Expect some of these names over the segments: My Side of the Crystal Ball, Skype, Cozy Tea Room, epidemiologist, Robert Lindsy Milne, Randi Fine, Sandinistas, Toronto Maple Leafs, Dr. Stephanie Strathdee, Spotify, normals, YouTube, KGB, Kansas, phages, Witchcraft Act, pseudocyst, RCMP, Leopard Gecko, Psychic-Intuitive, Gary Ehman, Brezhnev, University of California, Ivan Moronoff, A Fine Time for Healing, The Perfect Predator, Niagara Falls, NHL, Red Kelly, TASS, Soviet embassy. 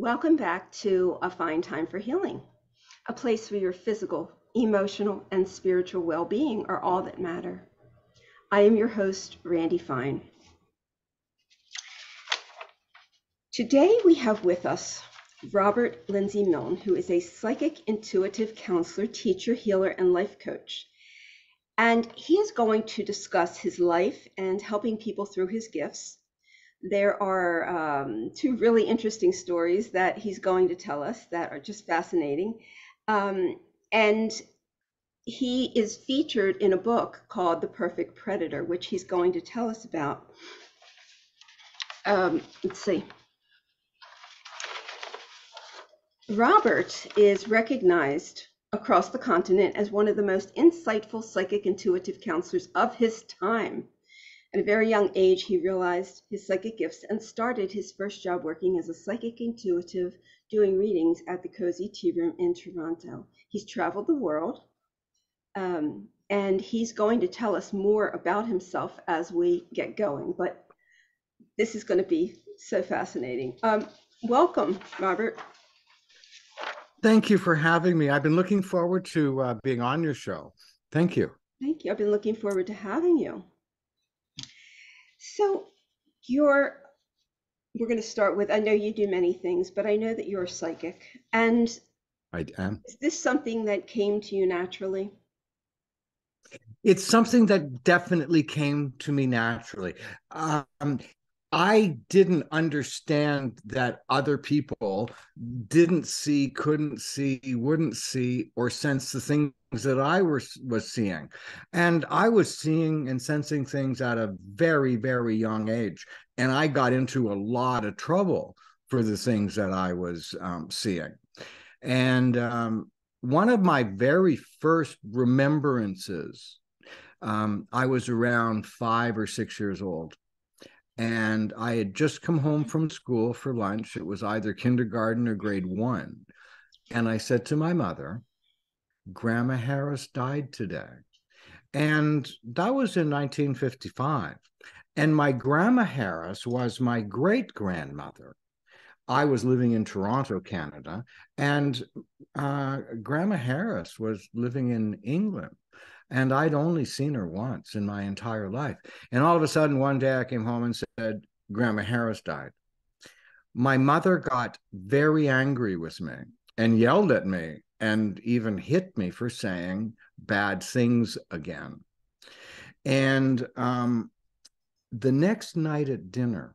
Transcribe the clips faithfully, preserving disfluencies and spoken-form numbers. Welcome back to A Fine Time for Healing, a place where your physical, emotional, and spiritual well-being are all that matter. I am your host, Randi Fine. Today we have with us Robert Lindsy Milne, who is a psychic intuitive counselor, teacher, healer, and life coach. And he is going to discuss his life and helping people through his gifts. There are um, two really interesting stories that he's going to tell us that are just fascinating. Um, and he is featured in a book called The Perfect Predator, which he's going to tell us about. Um, let's see. Robert is recognized across the continent as one of the most insightful psychic intuitive counselors of his time. At a very young age, he realized his psychic gifts and started his first job working as a psychic intuitive, doing readings at the Cozy Tea Room in Toronto. He's traveled the world, um, and he's going to tell us more about himself as we get going, but this is going to be so fascinating. Um, welcome, Robert. Thank you for having me. I've been looking forward to uh, being on your show. Thank you. Thank you. I've been looking forward to having you. So you're, we're going to start with, I know you do many things, but I know that you're psychic. And I am. Is this something that came to you naturally? It's something that definitely came to me naturally. Um, I didn't understand that other people didn't see, couldn't see, wouldn't see, or sense the things that I was, was seeing. And I was seeing and sensing things at a very, very young age. And I got into a lot of trouble for the things that I was um, seeing. And um, one of my very first remembrances, um, I was around five or six years old. And I had just come home from school for lunch. It was either kindergarten or grade one. And I said to my mother, Grandma Harris died today. And that was in nineteen fifty-five. And my Grandma Harris was my great-grandmother. I was living in Toronto, Canada, and uh, Grandma Harris was living in England. And I'd only seen her once in my entire life. And all of a sudden, one day I came home and said, Grandma Harris died. My mother got very angry with me and yelled at me and even hit me for saying bad things again. And um, the next night at dinner,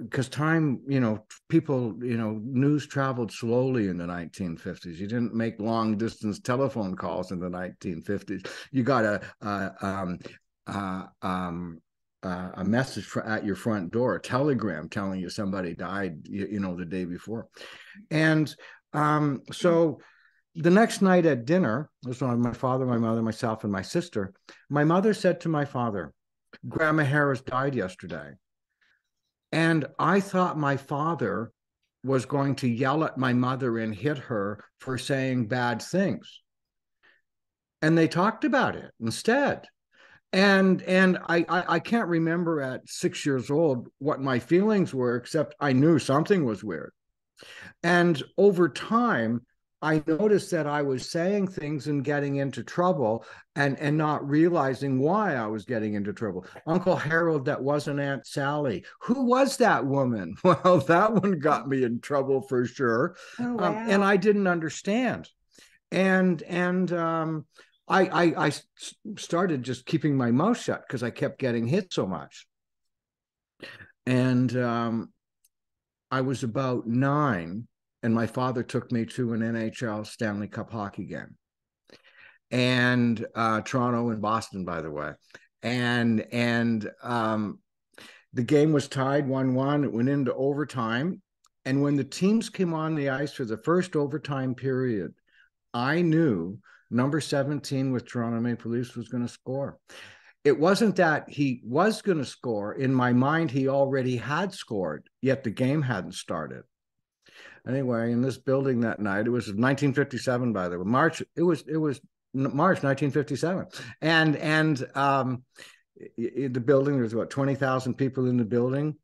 because time, you know, people, you know, news traveled slowly in the nineteen fifties. You didn't make long distance telephone calls in the nineteen fifties. You got a a, um, uh, um, uh, a message for, at your front door, a telegram telling you somebody died, you, you know, the day before. And um, so the next night at dinner, this was my father, my mother, myself, and my sister. My mother said to my father, Grandma Harris died yesterday. And I thought my father was going to yell at my mother and hit her for saying bad things. And they talked about it instead. And and I, I, I can't remember at six years old what my feelings were, except I knew something was weird. And over time, I noticed that I was saying things and getting into trouble and, and not realizing why I was getting into trouble. Uncle Harold, that wasn't Aunt Sally. Who was that woman? Well, that one got me in trouble for sure. Oh, wow. um, and I didn't understand. And and um, I, I, I started just keeping my mouth shut because I kept getting hit so much. And um, I was about nine. And my father took me to an N H L Stanley Cup hockey game. And uh, Toronto and Boston, by the way. And and um, the game was tied one one. It went into overtime. And when the teams came on the ice for the first overtime period, I knew number seventeen with Toronto Maple Leafs was going to score. It wasn't that he was going to score. In my mind, he already had scored, yet the game hadn't started. Anyway, in this building that night, it was nineteen fifty-seven, by the way, March. It was it was March nineteen fifty-seven, and and um, it, it, the building, there was about twenty thousand people in the building.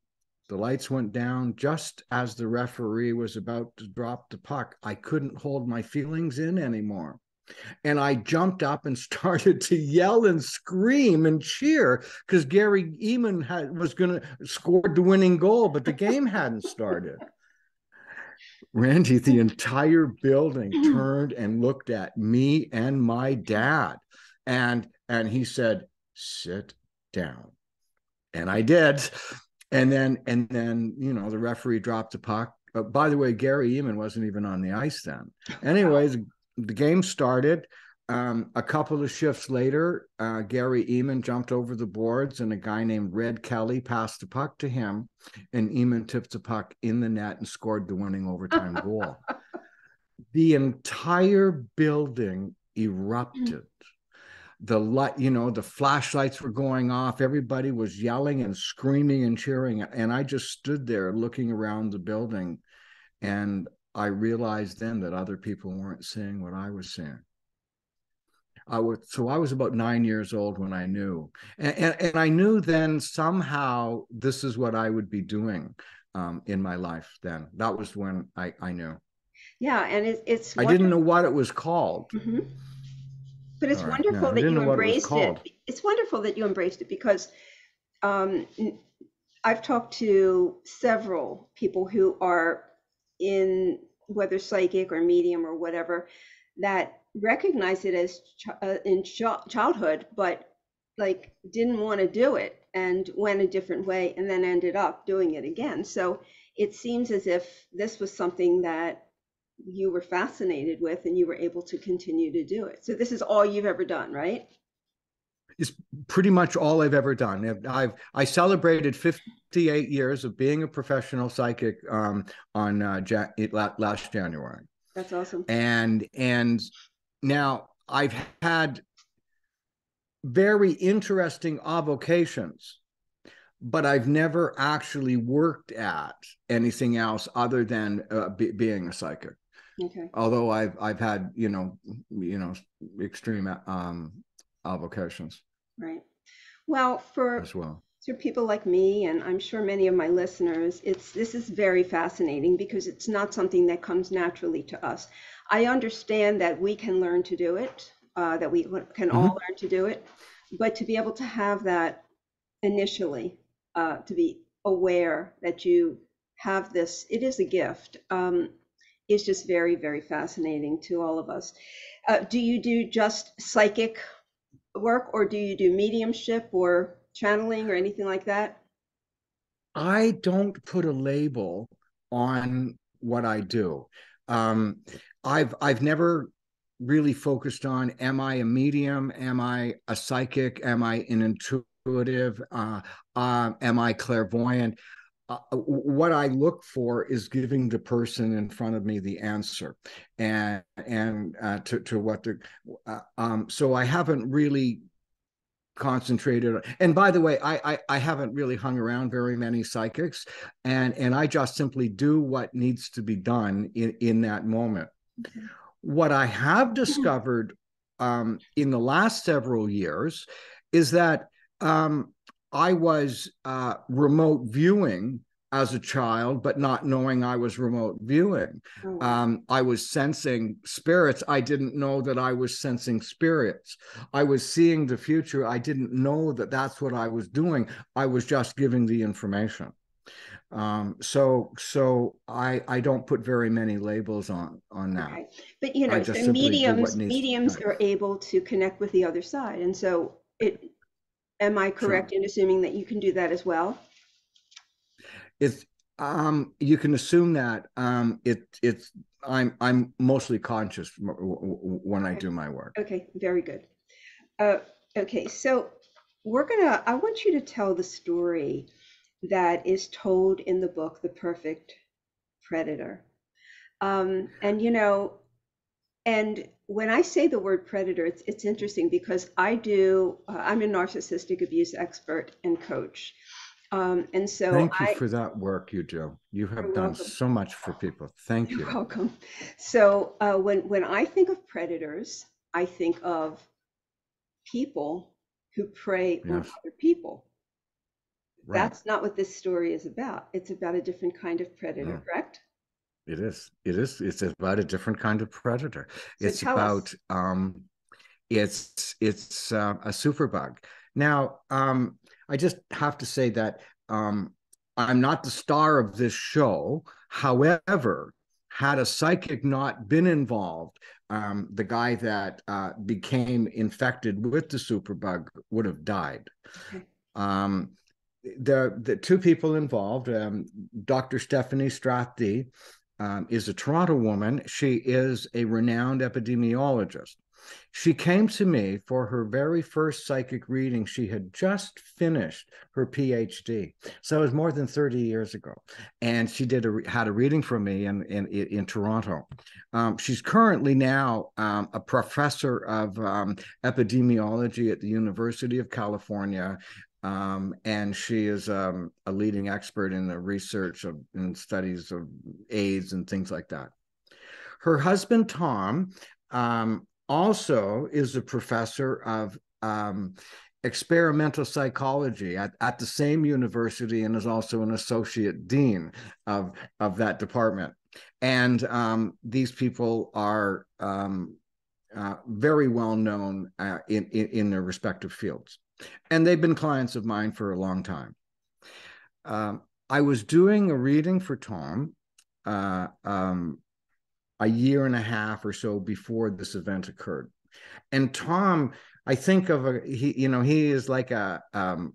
The lights went down just as the referee was about to drop the puck. I couldn't hold my feelings in anymore. And I jumped up and started to yell and scream and cheer because Gary Ehman had, was going to score the winning goal, but the game hadn't started. Randy, the entire building turned and looked at me and my dad. And, and he said, sit down. And I did. And then, and then, you know, the referee dropped the puck. Uh, by the way, Gary Ehman wasn't even on the ice then. Anyways, the game started. Um, a couple of shifts later, uh, Gary Ehman jumped over the boards and a guy named Red Kelly passed the puck to him, and Ehman tipped the puck in the net and scored the winning overtime goal. The entire building erupted. The light, you know, the flashlights were going off. Everybody was yelling and screaming and cheering. And I just stood there looking around the building. And I realized then that other people weren't seeing what I was seeing. I was, so I was about nine years old when I knew. And, and, and I knew then somehow this is what I would be doing um, in my life then. That was when I, I knew. Yeah. And it, it's. I didn't know what it was called. Mm-hmm. But it's All wonderful right. no, that you embraced it, it. It's wonderful that you embraced it because um, I've talked to several people who are in whether psychic or medium or whatever that recognize it as ch uh, in ch childhood, but like didn't want to do it and went a different way and then ended up doing it again. So it seems as if this was something that you were fascinated with and you were able to continue to do it. So this is all you've ever done, right? It's pretty much all I've ever done. I've I celebrated fifty-eight years of being a professional psychic um, on uh, ja last January. That's awesome. And and now I've had very interesting avocations, but I've never actually worked at anything else other than uh, be, being a psychic. Okay. Although I've I've had you know you know extreme um, avocations. Right. Well, for as well for people like me, and I'm sure many of my listeners, it's this is very fascinating because it's not something that comes naturally to us. I understand that we can learn to do it, uh, that we can mm-hmm. all learn to do it, but to be able to have that initially, uh, to be aware that you have this, it is a gift. Um, It's just very, very fascinating to all of us. Uh, do you do just psychic work or do you do mediumship or channeling or anything like that? I don't put a label on what I do. Um, I've, I've never really focused on, am I a medium? Am I a psychic? Am I an intuitive? Uh, uh, am I clairvoyant? Uh, what I look for is giving the person in front of me the answer, and and uh, to to what the uh, um. So I haven't really concentrated. And by the way, I, I I haven't really hung around very many psychics, and and I just simply do what needs to be done in in that moment. Okay. What I have discovered um, in the last several years is that. Um, I was uh, remote viewing as a child, but not knowing I was remote viewing. Oh. Um, I was sensing spirits. I didn't know that I was sensing spirits. I was seeing the future. I didn't know that that's what I was doing. I was just giving the information. Um, so, so I I don't put very many labels on on that. Okay. But you know, so mediums mediums are able to connect with the other side, and so it. Am I correct sure. in assuming that you can do that as well? It's um, you can assume that um, it it's I'm I'm mostly conscious when okay. I do my work. Okay, very good. Uh, okay, so we're gonna. I want you to tell the story that is told in the book, The Perfect Predator. Um, and you know, and. When I say the word predator, it's, it's interesting because I do, uh, I'm a narcissistic abuse expert and coach. Um, and so Thank you I, for that work you do. You have done welcome. so much for people. Thank You're you. You're welcome. So uh, when, when I think of predators, I think of people who prey yes. on other people. Right. That's not what this story is about. It's about a different kind of predator, yeah. correct? It is. It is. It's about a different kind of predator. So it's about, um, it's, it's uh, a superbug. Now, um, I just have to say that um, I'm not the star of this show. However, had a psychic not been involved, um, the guy that uh, became infected with the superbug would have died. Okay. Um, the, the two people involved, um, Doctor Stephanie Strathdee, Um, is a Toronto woman. She is a renowned epidemiologist. She came to me for her very first psychic reading. She had just finished her PhD. So it was more than thirty years ago. And she did a, had a reading from me in, in, in Toronto. Um, she's currently now um, a professor of um, epidemiology at the University of California. Um, and she is um, a leading expert in the research of, and studies of AIDS and things like that. Her husband, Tom, um, also is a professor of um, experimental psychology at, at the same university and is also an associate dean of, of that department. And um, these people are um, uh, very well known uh, in, in, in their respective fields. And they've been clients of mine for a long time. Um, I was doing a reading for Tom uh, um, a year and a half or so before this event occurred. And Tom, I think of a, he, you know, he is like a um,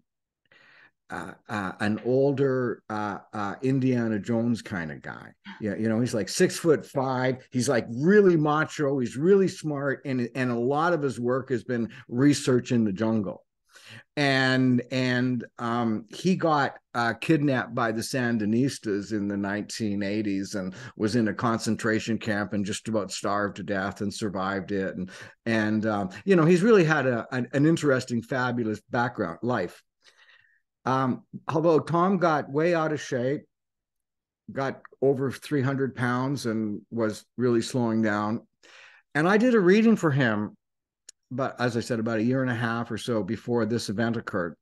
uh, uh, an older uh, uh, Indiana Jones kind of guy. Yeah, you know, he's like six foot five. He's like really macho. He's really smart, and and a lot of his work has been research in the jungle. And and um, he got uh, kidnapped by the Sandinistas in the nineteen eighties and was in a concentration camp and just about starved to death and survived it. And, and um, you know, he's really had a, an, an interesting, fabulous background life. Um, although Tom got way out of shape, got over three hundred pounds and was really slowing down. And I did a reading for him. But as I said, about a year and a half or so before this event occurred.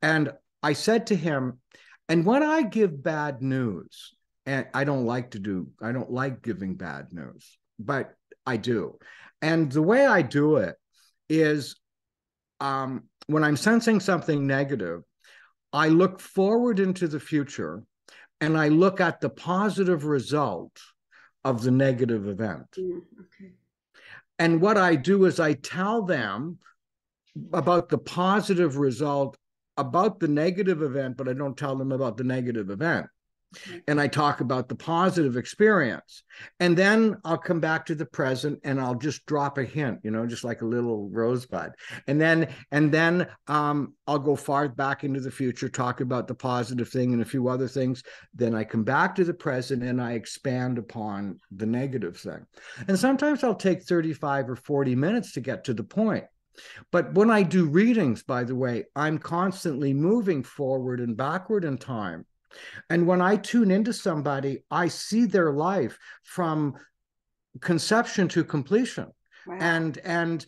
And I said to him, and when I give bad news, and I don't like to do, I don't like giving bad news, but I do. And the way I do it is um, when I'm sensing something negative, I look forward into the future and I look at the positive result of the negative event. Mm, okay. And what I do is I tell them about the positive result, about the negative event, but I don't tell them about the negative event. And I talk about the positive experience. And then I'll come back to the present and I'll just drop a hint, you know, just like a little rosebud. And then and then um, I'll go far back into the future, talk about the positive thing and a few other things. Then I come back to the present and I expand upon the negative thing. And sometimes I'll take thirty-five or forty minutes to get to the point. But when I do readings, by the way, I'm constantly moving forward and backward in time. And when I tune into somebody, I see their life from conception to completion. Wow. And and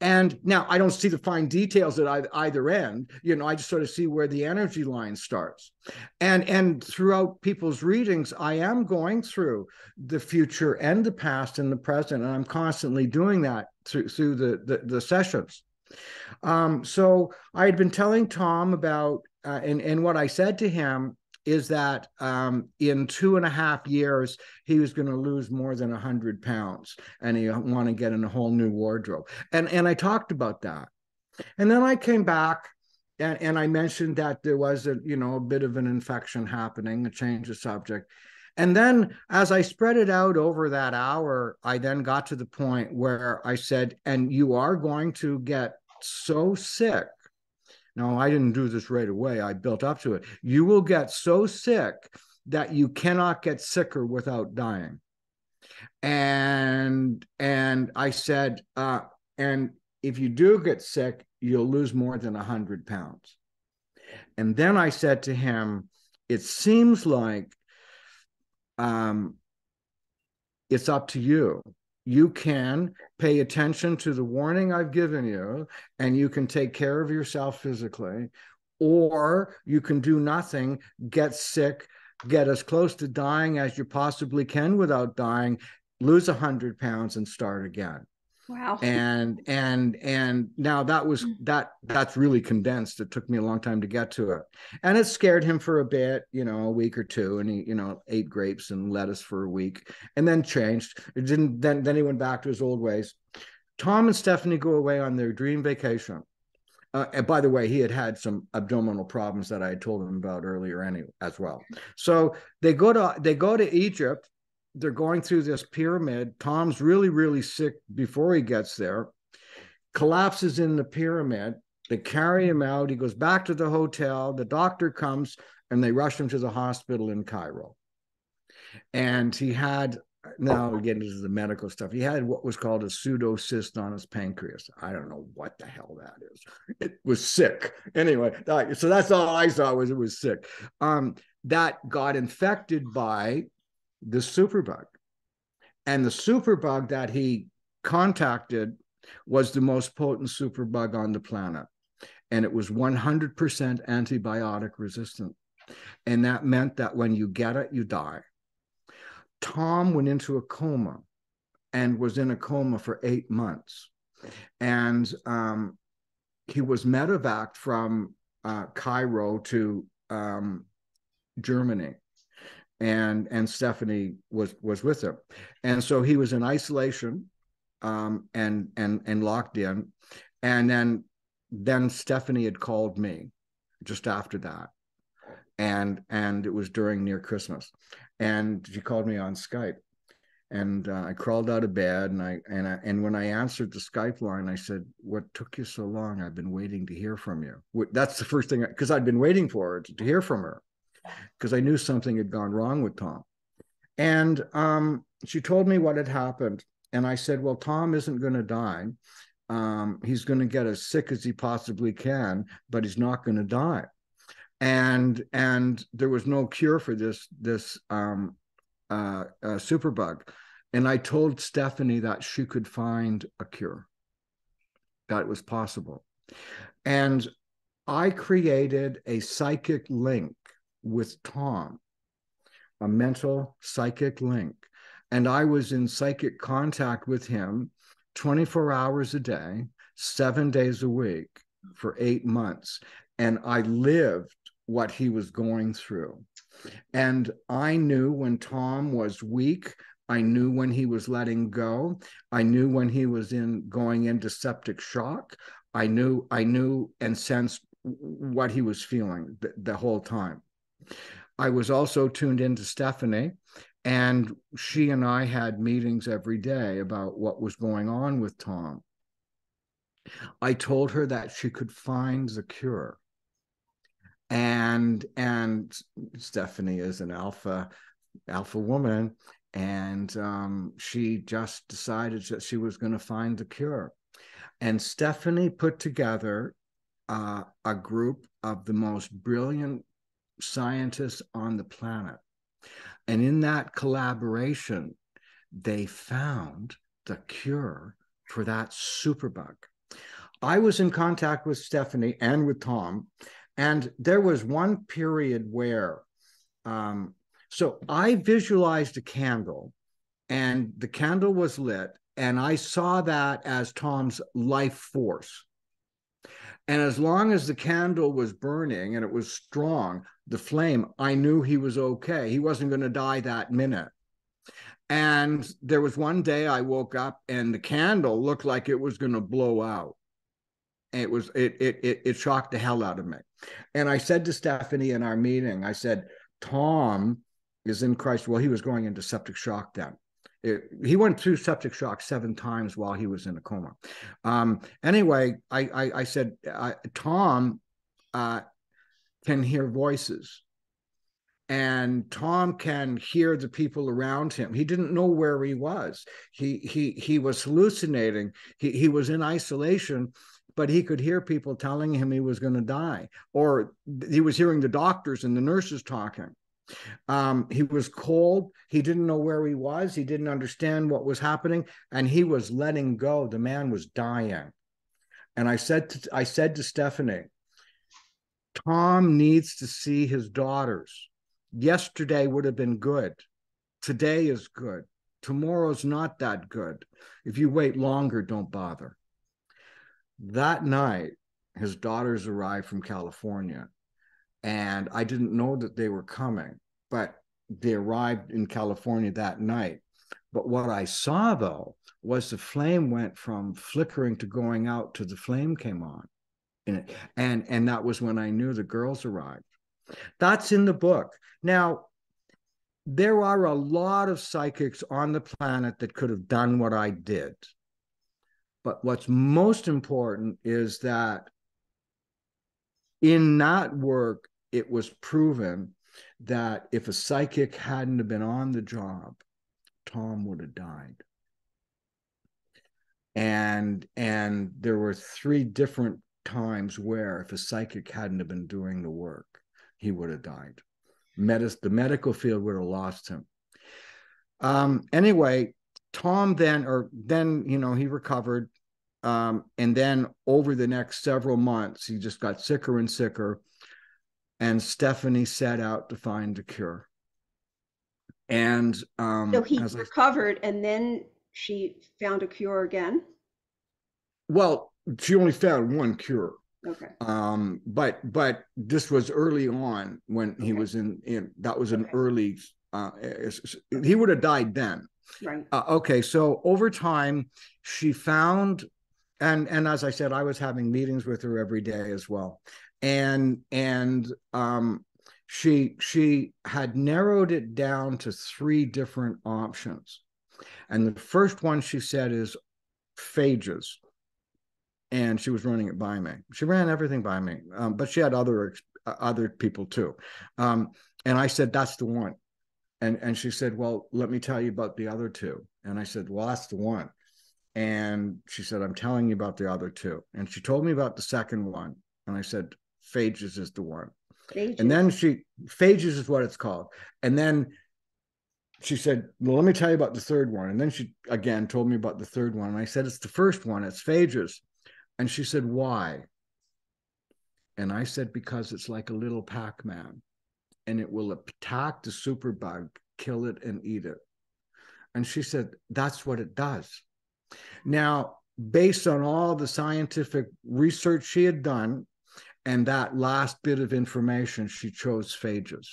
and now I don't see the fine details at either end. You know, I just sort of see where the energy line starts. And and throughout people's readings, I am going through the future and the past and the present, and I'm constantly doing that through through the the, the sessions. Um, so I had been telling Tom about. Uh, and, and what I said to him is that um, in two and a half years, he was going to lose more than one hundred pounds and he wanted to get in a whole new wardrobe. And, and I talked about that. And then I came back and, and I mentioned that there was a, you know, a bit of an infection happening, a change of subject. And then as I spread it out over that hour, I then got to the point where I said, and you are going to get so sick. No, I didn't do this right away. I built up to it. You will get so sick that you cannot get sicker without dying. And and I said, uh, and if you do get sick, you'll lose more than one hundred pounds. And then I said to him, it seems like um, it's up to you. You can pay attention to the warning I've given you, and you can take care of yourself physically, or you can do nothing, get sick, get as close to dying as you possibly can without dying, lose one hundred pounds and start again. Wow. And, and, and now that was, that, that's really condensed. It took me a long time to get to it. And it scared him for a bit, you know, a week or two. And he, you know, ate grapes and lettuce for a week and then changed. It didn't, then, then he went back to his old ways. Tom and Stephanie go away on their dream vacation. Uh, and by the way, he had had some abdominal problems that I had told him about earlier anyway, as well. So they go to, they go to Egypt. They're going through this pyramid. Tom's really, really sick before he gets there, collapses in the pyramid. They carry him out. He goes back to the hotel. The doctor comes and they rush him to the hospital in Cairo. And he had, now we get into the medical stuff, he had what was called a pseudocyst on his pancreas. I don't know what the hell that is. It was sick. Anyway, so that's all I saw was it was sick. Um, that got infected by the superbug, and the superbug that he contacted was the most potent superbug on the planet, and it was one hundred percent antibiotic resistant, and that meant that when you get it, you die. Tom went into a coma and was in a coma for eight months, and um, he was medevaced from uh, Cairo to um, Germany. And, and Stephanie was, was with him. And so he was in isolation um, and, and, and locked in. And then, then Stephanie had called me just after that. And, and it was during near Christmas. And she called me on Skype, and uh, I crawled out of bed. And I, and I, and when I answered the Skype line, I said, "What took you so long? I've been waiting to hear from you." That's the first thing, because I'd been waiting for her to, to hear from her, because I knew something had gone wrong with Tom. And um, she told me what had happened. And I said, well, Tom isn't going to die. Um, he's going to get as sick as he possibly can, but he's not going to die. And and there was no cure for this, this um, uh, uh, superbug. And I told Stephanie that she could find a cure, that it was possible. And I created a psychic link with Tom, a mental psychic link. And I was in psychic contact with him twenty-four hours a day, seven days a week for eight months. And I lived what he was going through. And I knew when Tom was weak, I knew when he was letting go. I knew when he was in going into septic shock. I knew, I knew and sensed what he was feeling the, the whole time. I was also tuned into Stephanie, and she and I had meetings every day about what was going on with Tom. I told her that she could find the cure. And, and Stephanie is an alpha, alpha woman, and um, she just decided that she was going to find the cure. And Stephanie put together uh, a group of the most brilliant scientists on the planet, and in that collaboration they found the cure for that superbug. I was in contact with Stephanie and with Tom, and there was one period where um so I visualized a candle, and the candle was lit, and I saw that as Tom's life force. And as long as the candle was burning and it was strong, the flame, I knew he was okay. He wasn't going to die that minute. And there was one day I woke up and the candle looked like it was going to blow out. It was, it, it, it, it shocked the hell out of me. And I said to Stephanie in our meeting, I said, Tom is in crisis. Well, he was going into septic shock then. It, he went through septic shock seven times while he was in a coma. Um, anyway, I, I, I said, I, Tom uh, can hear voices, and Tom can hear the people around him. He didn't know where he was. He he he was hallucinating. He he was in isolation, but he could hear people telling him he was going to die, or he was hearing the doctors and the nurses talking. Um, he was cold. He didn't know where he was. He didn't understand what was happening, and he was letting go. The man was dying. And I said, to, I said to Stephanie, Tom needs to see his daughters. Yesterday would have been good. Today is good. Tomorrow's not that good. If you wait longer, don't bother. That night, his daughters arrived from California, and I didn't know that they were coming, but they arrived in California that night. But what I saw, though, was the flame went from flickering to going out to the flame came on. And, and, and that was when I knew the girls arrived. That's in the book. Now, there are a lot of psychics on the planet that could have done what I did. But what's most important is that in that work, it was proven that if a psychic hadn't have been on the job, Tom would have died. And, and there were three different times where if a psychic hadn't have been doing the work, he would have died. Medis- the medical field would have lost him. Um, anyway, Tom then, or then, you know, he recovered. Um, and then over the next several months, he just got sicker and sicker. And Stephanie set out to find a cure. And um, so he recovered, I, and then she found a cure again? Well, she only found one cure. Okay. Um, but but this was early on when okay. he was in, in that was an okay. early, uh, he would have died then. Right. Uh, okay. So over time, she found, and, and as I said, I was having meetings with her every day as well. And, and um, she, she had narrowed it down to three different options. And the first one she said is phages. And she was running it by me. She ran everything by me, um, but she had other other people too. Um, and I said, that's the one. And, and she said, well, let me tell you about the other two. And I said, well, that's the one. And she said, I'm telling you about the other two. And she told me about the second one. And I said, phages is the one. Phages. And then she, phages is what it's called. And then she said, well, let me tell you about the third one. And then she, again, told me about the third one. And I said, it's the first one, it's phages. And she said, why? And I said, because it's like a little Pac-Man, and it will attack the superbug, kill it, and eat it. And she said, that's what it does. Now, based on all the scientific research she had done and that last bit of information, she chose phages.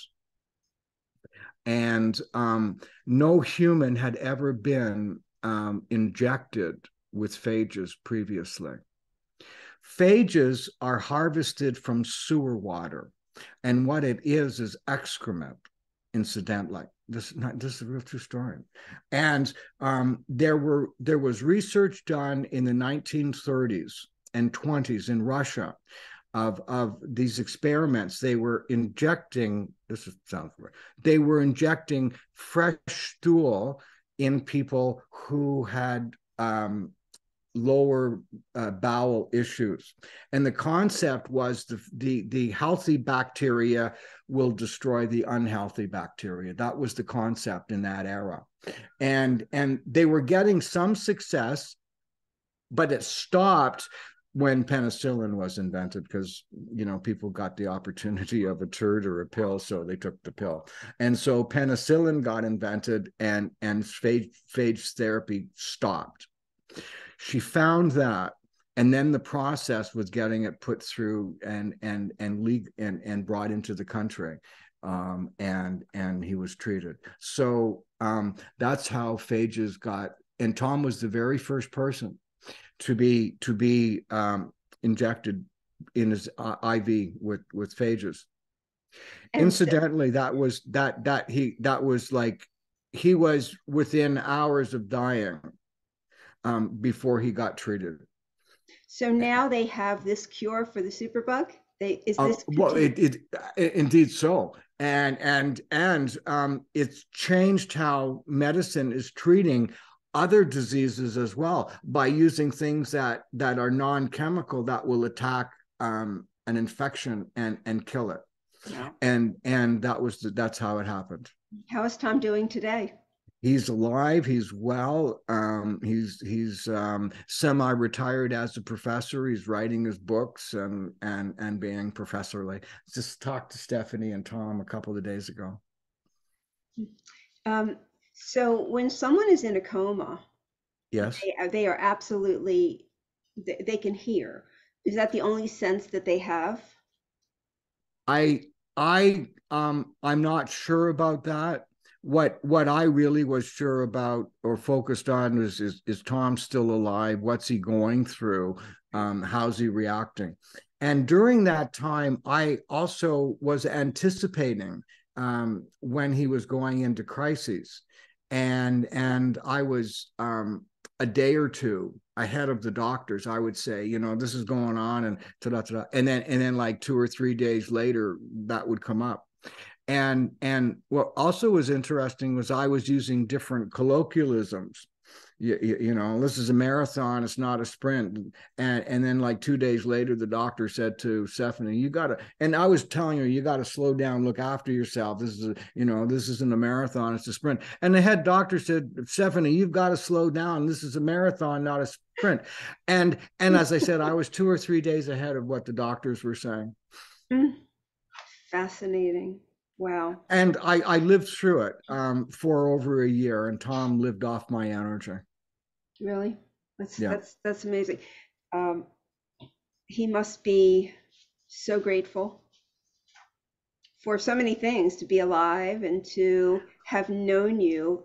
And um, no human had ever been um, injected with phages previously. Phages are harvested from sewer water, and what it is is excrement, incidentally. This, not, this is a real true story. And um, there were there was research done in the nineteen thirties and twenties in Russia of, of these experiments. They were injecting, this is, sounds weird, they were injecting fresh stool in people who had um, lower uh, bowel issues. And the concept was the, the, the healthy bacteria will destroy the unhealthy bacteria. That was the concept in that era. And, and they were getting some success, but it stopped when penicillin was invented because, you know, people got the opportunity of a turd or a pill, so they took the pill. And so penicillin got invented and, and phage, phage therapy stopped. She found that, and then the process was getting it put through and and and league and and brought into the country, um, and and he was treated. So um, that's how phages got. And Tom was the very first person to be to be um, injected in his uh, I V with with phages. And Incidentally, so that was that that he that was like he was within hours of dying. Um, before he got treated. So now they have this cure for the superbug. They is this uh, well, it, it, it indeed so, and and and um, it's changed how medicine is treating other diseases as well by using things that that are non-chemical that will attack um, an infection and and kill it. Yeah. And and that was the, that's how it happened. How is Tom doing today? He's alive. He's well. Um, he's he's um, semi-retired as a professor. He's writing his books and and and being professorly. Just talked to Stephanie and Tom a couple of days ago. Um, so when someone is in a coma, yes, they are, they are absolutely they, they can hear. Is that the only sense that they have? I I um I'm not sure about that. What what I really was sure about or focused on was, is, is Tom still alive? What's he going through? Um, how's he reacting? And during that time, I also was anticipating um, when he was going into crises. And, and I was um, a day or two ahead of the doctors. I would say, you know, this is going on and ta-da-ta-da. And then, and then like two or three days later, that would come up. And and what also was interesting was I was using different colloquialisms. You, you, you know, this is a marathon, it's not a sprint. And and then like two days later, the doctor said to Stephanie, you got to, and I was telling her, you got to slow down, look after yourself. This is, a, you know, this isn't a marathon, it's a sprint. And the head doctor said, Stephanie, you've got to slow down. This is a marathon, not a sprint. And, and as I said, I was two or three days ahead of what the doctors were saying. Fascinating. Wow. And I, I lived through it um, for over a year, and Tom lived off my energy. Really? That's, yeah. that's, that's amazing. Um, he must be so grateful for so many things, to be alive and to have known you.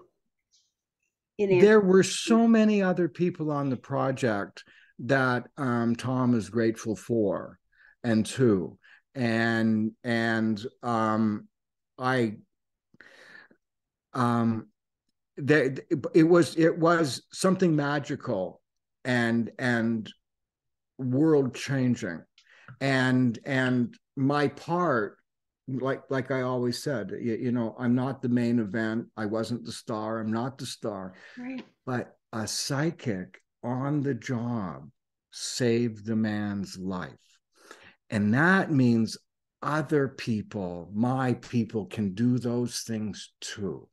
In there were so many other people on the project that um, Tom is grateful for and to. And, and, um, I, um, that it was, it was something magical and, and world changing. And, and my part, like, like I always said, you, you know, I'm not the main event. I wasn't the star. I'm not the star, right. But a psychic on the job saved the man's life. And that means other people, my people, can do those things too.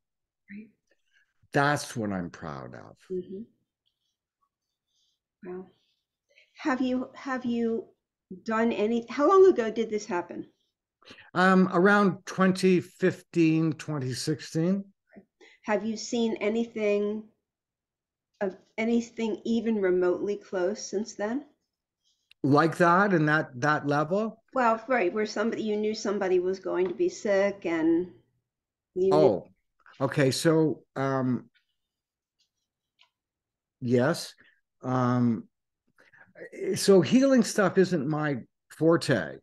Right. That's what I'm proud of. Mm-hmm. Wow. Have you have you done any? How long ago did this happen? Um, around twenty fifteen, twenty sixteen. Have you seen anything of anything even remotely close since then? Like that, and that that level. Well, right, where somebody, you knew somebody was going to be sick, and you oh, knew. Okay. So, um, yes, um, so healing stuff isn't my forte.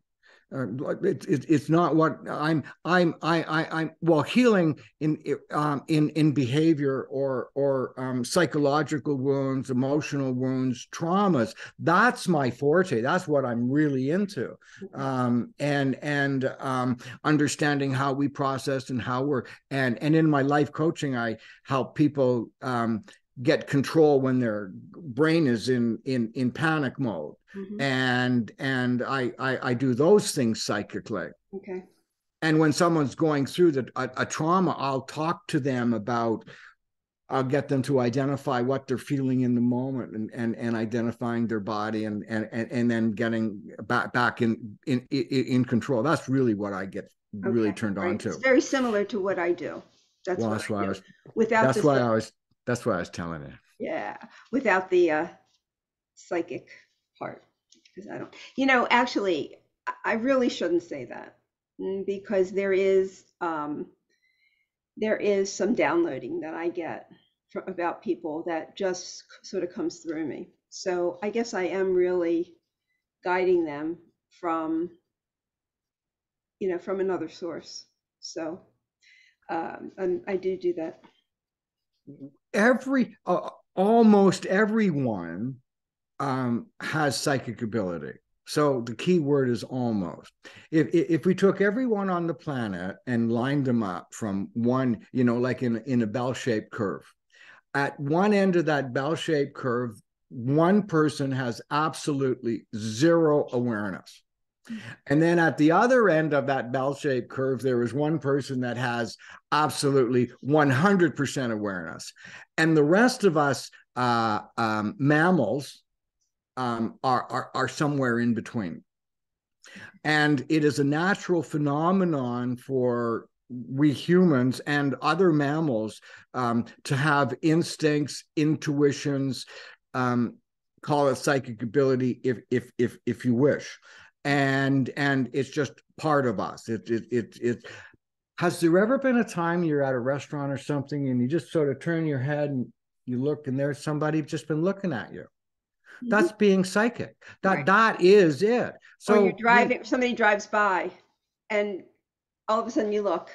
Uh, it, it, it's not what I'm. I'm. I. I. I'm. Well, healing in um, in in behavior or or um, psychological wounds, emotional wounds, traumas. That's my forte. That's what I'm really into. Um, and and um, understanding how we process and how we're and and in my life coaching, I help people um, get control when their brain is in in in panic mode. Mm-hmm. And and I, I I do those things psychically. Okay. And when someone's going through the a, a trauma, I'll talk to them about. I'll get them to identify what they're feeling in the moment, and and and identifying their body, and and and, and then getting back back in in in control. That's really what I get really okay. turned right. on to. It's very similar to what I do. That's well, what that's I why do. I was. Without that's why I was. That's why I was telling you. Yeah, without the uh, psychic. Part, because I don't, you know, actually, I really shouldn't say that, because there is, um, there is some downloading that I get for, about people that just sort of comes through me. So I guess I am really guiding them from, you know, from another source. So um, and I do do that. Every, uh, almost everyone Um, has psychic ability. So the key word is almost. If, if we took everyone on the planet and lined them up from one, you know, like in, in a bell-shaped curve, at one end of that bell-shaped curve, one person has absolutely zero awareness. And then at the other end of that bell-shaped curve, there is one person that has absolutely one hundred percent awareness. And the rest of us uh, um, mammals um, are, are, are somewhere in between. And it is a natural phenomenon for we humans and other mammals um, to have instincts, intuitions, um, call it psychic ability if, if, if, if you wish. And and it's just part of us. It, it it it has there ever been a time you're at a restaurant or something and you just sort of turn your head and you look and there's somebody just been looking at you? Mm-hmm. That's being psychic. That right. that is it. So or you're driving, you, somebody drives by, and all of a sudden you look.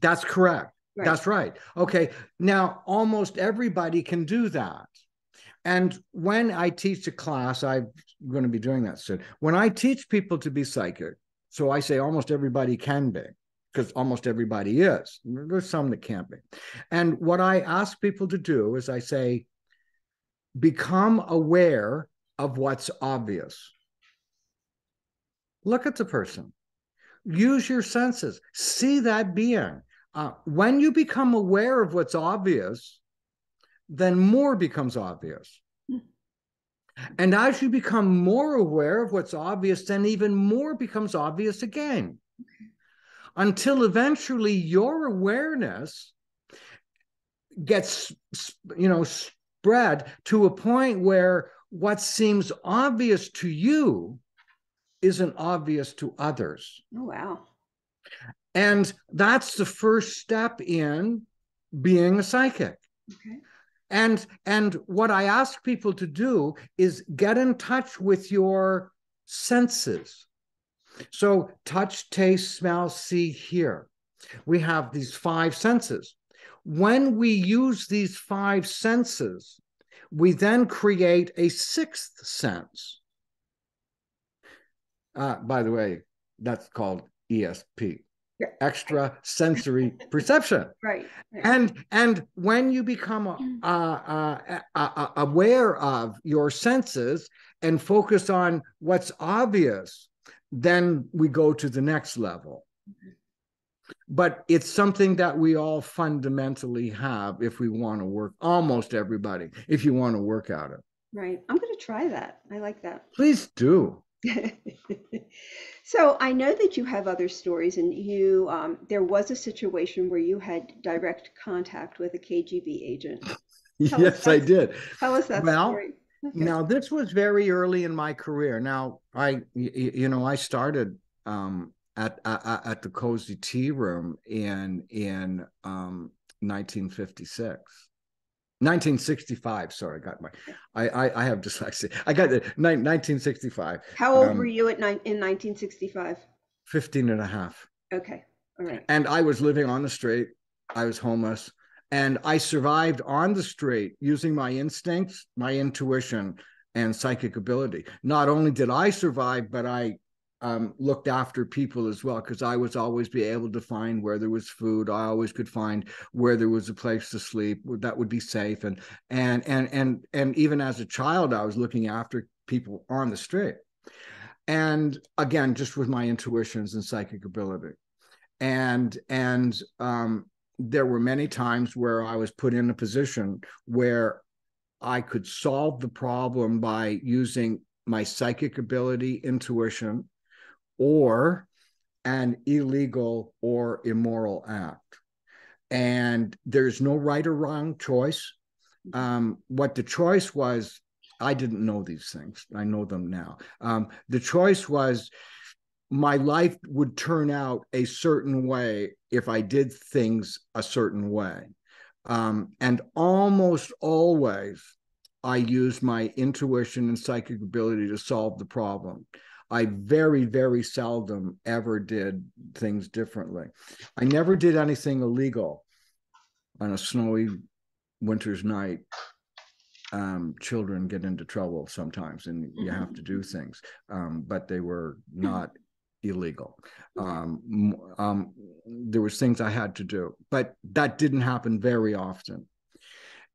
That's correct. Right. That's right. Okay. Now almost everybody can do that. And when I teach a class, I'm going to be doing that soon. When I teach people to be psychic, so I say almost everybody can be, because almost everybody is. There's some that can't be. And what I ask people to do is I say, become aware of what's obvious. Look at the person. Use your senses. See that being. Uh, when you become aware of what's obvious, then more becomes obvious. And as you become more aware of what's obvious, then even more becomes obvious again, until eventually your awareness gets, you know, spread to a point where what seems obvious to you isn't obvious to others. Oh, wow. And that's the first step in being a psychic. Okay. And and what I ask people to do is get in touch with your senses. So touch, taste, smell, see, hear. We have these five senses. When we use these five senses, we then create a sixth sense. Uh, by the way, that's called E S P. Yeah. Extra sensory perception, right. right? And and when you become uh, uh, uh, aware of your senses and focus on what's obvious, then we go to the next level. Mm-hmm. But it's something that we all fundamentally have if we want to work. Almost everybody, if you want to work at it, right? I'm going to try that. I like that. Please do. So I know that you have other stories, and you um, there was a situation where you had direct contact with a K G B agent. Tell yes, I did. Tell us that well, story. Okay. Now, this was very early in my career. Now, I you know I started um, at uh, at the Cozy Tea Room in in um, nineteen fifty-six. nineteen sixty-five. Sorry, I got my. I I, I have dyslexia. I got the nineteen sixty-five. How old um, were you at ni in nineteen sixty-five? fifteen and a half. Okay, all right. And I was living on the street. I was homeless, and I survived on the street using my instincts, my intuition, and psychic ability. Not only did I survive, but I um, looked after people as well, because I was always be able to find where there was food. I always could find where there was a place to sleep that would be safe. And, and, and, and, and even as a child, I was looking after people on the street. And again, just with my intuitions and psychic ability. And, and, um, there were many times where I was put in a position where I could solve the problem by using my psychic ability, intuition, or an illegal or immoral act. And there's no right or wrong choice. Um, what the choice was, I didn't know these things. I know them now. Um, the choice was my life would turn out a certain way if I did things a certain way. Um, and almost always, I used my intuition and psychic ability to solve the problem. I very, very seldom ever did things differently. I never did anything illegal. On a snowy winter's night, um, children get into trouble sometimes, and you have to do things, um, but they were not illegal. Um, um, there was things I had to do, but that didn't happen very often.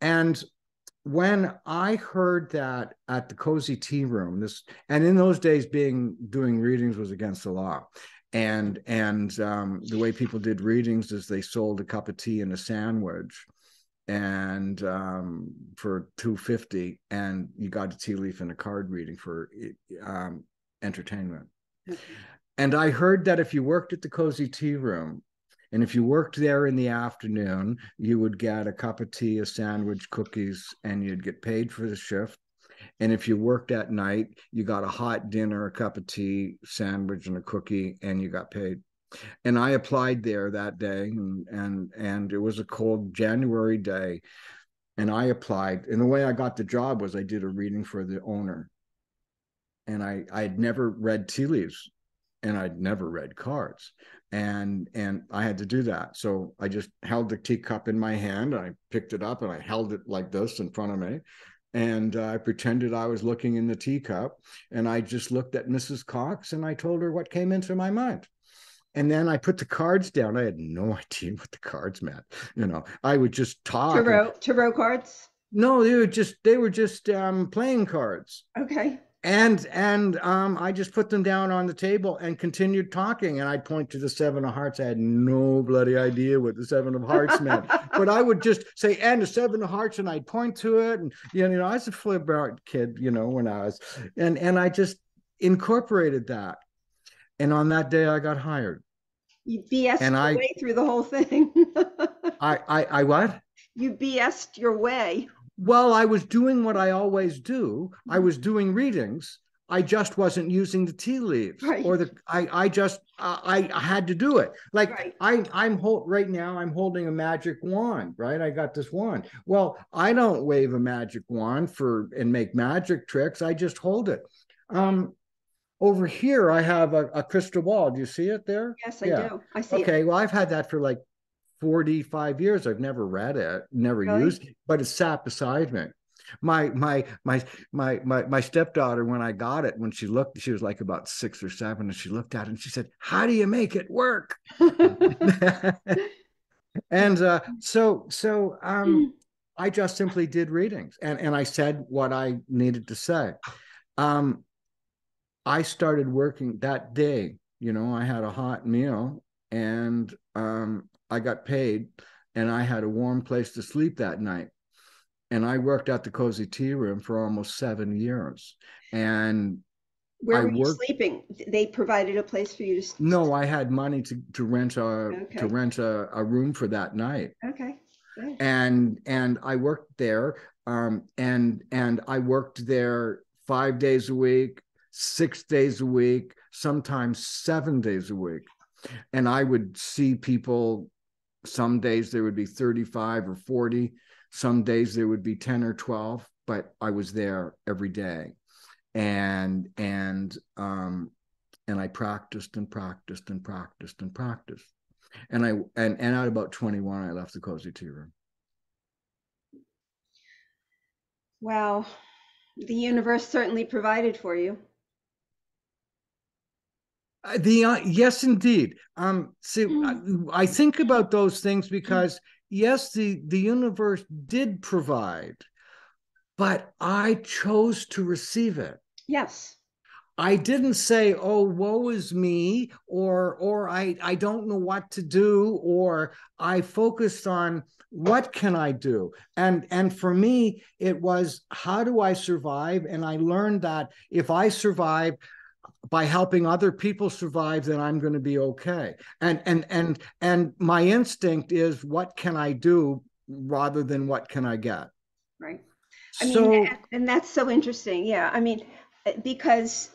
And when I heard that at the Cozy Tea Room, this, and in those days, being doing readings was against the law. And, and um, the way people did readings is they sold a cup of tea and a sandwich, and um, for two fifty, and you got a tea leaf and a card reading for um, entertainment. And I heard that if you worked at the Cozy Tea Room, and if you worked there in the afternoon, you would get a cup of tea, a sandwich, cookies, and you'd get paid for the shift. And if you worked at night, you got a hot dinner, a cup of tea, sandwich, and a cookie, and you got paid. And I applied there that day, and and, and it was a cold January day, and I applied. And the way I got the job was I did a reading for the owner. And I I'd never read tea leaves, and I'd never read cards. And and I had to do that. So I just held the teacup in my hand, and I picked it up, and I held it like this in front of me. And uh, I pretended I was looking in the teacup, and I just looked at Missus Cox, and I told her what came into my mind. And then I put the cards down. I had no idea what the cards meant. You know, I would just talk. Tarot, tarot cards? No, they were just they were just um, playing cards. Okay. And and um, I just put them down on the table and continued talking. And I'd point to the seven of hearts. I had no bloody idea what the seven of hearts meant. But I would just say, and the seven of hearts, and I'd point to it. And, you know, I was a flip out kid, you know, when I was. And, and I just incorporated that. And on that day, I got hired. You BSed and your I, way through the whole thing. I, I, I what? You BSed your way. Well, I was doing what I always do. I was doing readings. I just wasn't using the tea leaves, right. or the. I I just uh, I, I had to do it. Like right. I I'm hold, right now. I'm holding a magic wand. Right, I got this wand. Well, I don't wave a magic wand for and make magic tricks. I just hold it. Um, over here, I have a, a crystal ball. Do you see it there? Yes, I yeah. do. I see. Okay. It. Well, I've had that for like forty-five years. I've never read it, never really? used it, but it sat beside me. My, my, my, my, my, my stepdaughter, when I got it, when she looked, she was like about six or seven, and she looked at it and she said, "How do you make it work?" And uh, so, so um, I just simply did readings, and, and I said what I needed to say. Um, I started working that day, you know, I had a hot meal, and um, I got paid, and I had a warm place to sleep that night. And I worked at the Cozy Tea Room for almost seven years. And where I were you worked... sleeping? They provided a place for you to sleep? No, I had money to, to rent a okay. to rent a, a room for that night. Okay. Good. And and I worked there. Um and and I worked there five days a week, six days a week, sometimes seven days a week. And I would see people. Some days there would be thirty-five or forty. Some days there would be ten or twelve, but I was there every day. And, and, um, and I practiced and practiced and practiced and practiced. And I, and, and at about twenty-one, I left the Cozy Tea Room. Wow. The universe certainly provided for you. Uh, the uh, yes, indeed. Um, see, mm. I, I think about those things because mm. yes, the the universe did provide, but I chose to receive it. Yes, I didn't say, "Oh, woe is me," or or I I don't know what to do, or I focused on what can I do, and and for me it was how do I survive, and I learned that if I survive by helping other people survive, then I'm going to be okay. And, and, and, and my instinct is what can I do rather than what can I get? Right. I mean, so, and that's so interesting. Yeah. I mean, because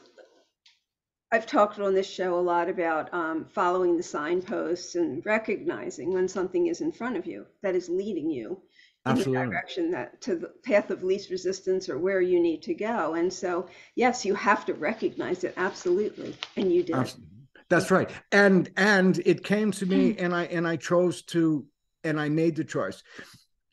I've talked on this show a lot about um, following the signposts and recognizing when something is in front of you that is leading you absolutely. In the direction that to the path of least resistance or where you need to go. And so, yes, you have to recognize it. Absolutely. And you did. Absolutely. That's right. And, and it came to me and I, and I chose to, and I made the choice.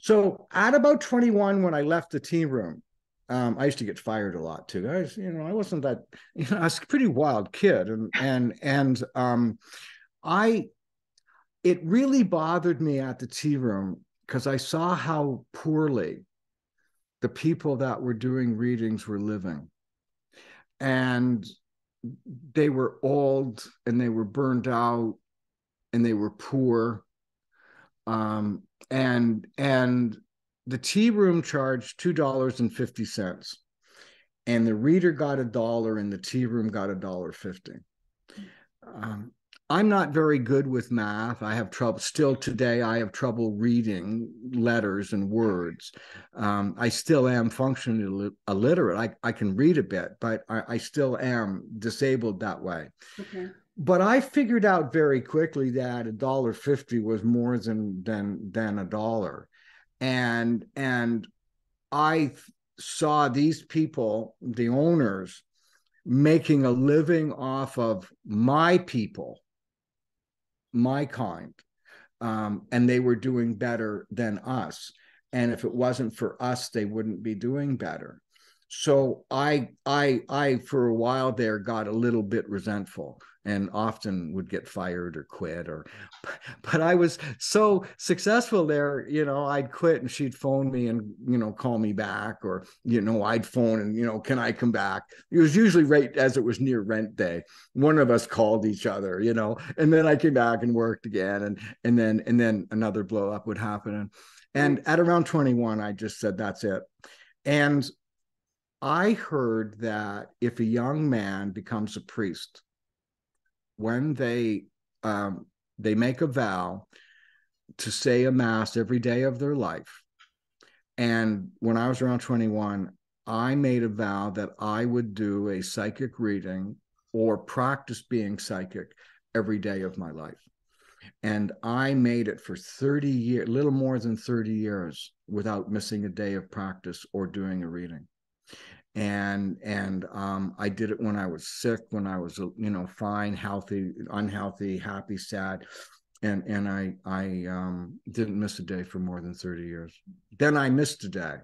So at about twenty-one, when I left the tea room, um, I used to get fired a lot too. I was, you know, I wasn't that, you know, I was a pretty wild kid. And, and, and um, I, it really bothered me at the tea room because I saw how poorly the people that were doing readings were living. And they were old and they were burned out and they were poor. Um, and, and the tea room charged two dollars and fifty cents. And the reader got a dollar and the tea room got a dollar fifty. Um, I'm not very good with math. I have trouble still today. I have trouble reading letters and words. Um, I still am functionally illiterate. I, I can read a bit, but I, I still am disabled that way. Okay. But I figured out very quickly that a dollar fifty was more than than than a dollar, and and I saw these people, the owners, making a living off of my people, my kind, um, and they were doing better than us. And if it wasn't for us, they wouldn't be doing better. So I, I, I, for a while there, got a little bit resentful and often would get fired or quit. Or, but I was so successful there, you know, I'd quit and she'd phone me and, you know, call me back, or, you know, I'd phone and, you know, can I come back? It was usually right as it was near rent day. One of us called each other, you know, and then I came back and worked again. And, and then, and then another blow up would happen. And, and at around twenty-one, I just said, that's it. And I heard that if a young man becomes a priest, when they um, they make a vow to say a mass every day of their life, and when I was around twenty-one, I made a vow that I would do a psychic reading or practice being psychic every day of my life. And I made it for thirty years, little more than thirty years, without missing a day of practice or doing a reading. And, and, um, I did it when I was sick, when I was, you know, fine, healthy, unhealthy, happy, sad. And, and I, I, um, didn't miss a day for more than thirty years. Then I missed a day.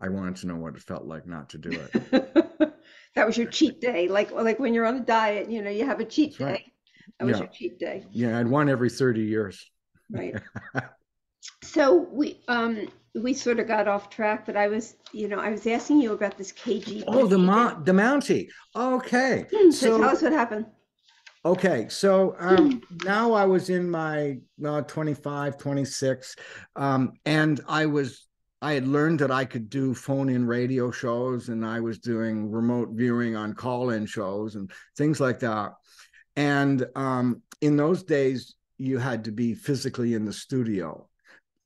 I wanted to know what it felt like not to do it. That was your cheat day. Like, like when you're on a diet, you know, you have a cheat That's right. day. That was yeah. your cheat day. Yeah. I'd won every thirty years. Right. So we, um, we sort of got off track, but I was, you know, I was asking you about this K G B. Oh, the Mount, the Mountie. Okay. Mm, so, so tell us what happened. Okay. So um, mm. now I was in my uh, twenty-five, twenty-six. Um, and I was, I had learned that I could do phone in radio shows, and I was doing remote viewing on call in shows and things like that. And um, in those days, you had to be physically in the studio.